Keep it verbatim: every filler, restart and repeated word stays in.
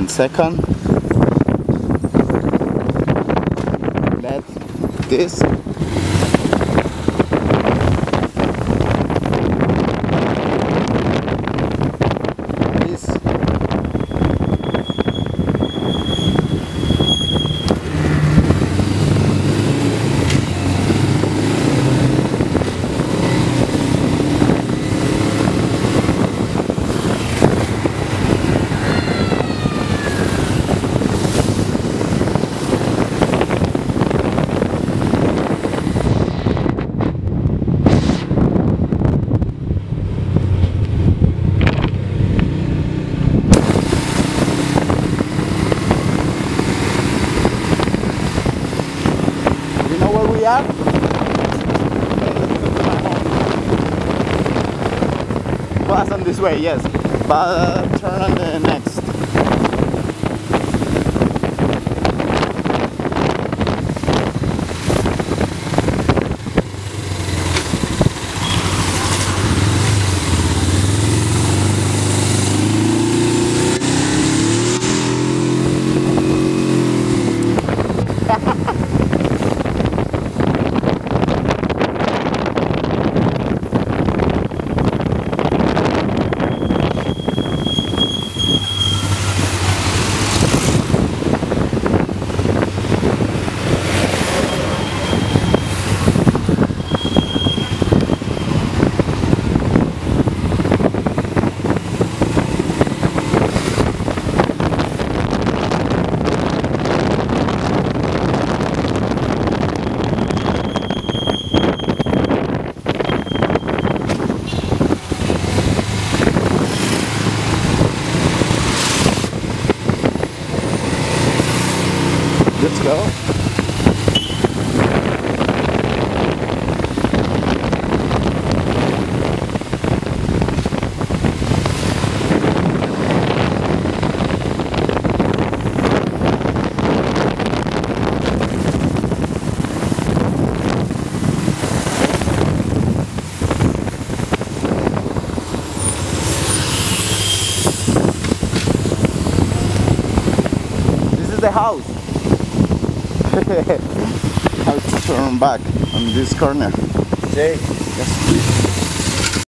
and second, let this pass on this way, yes, but uh, turn on the next. Let's go. This is the house. How to turn back on this corner? Okay. Yes.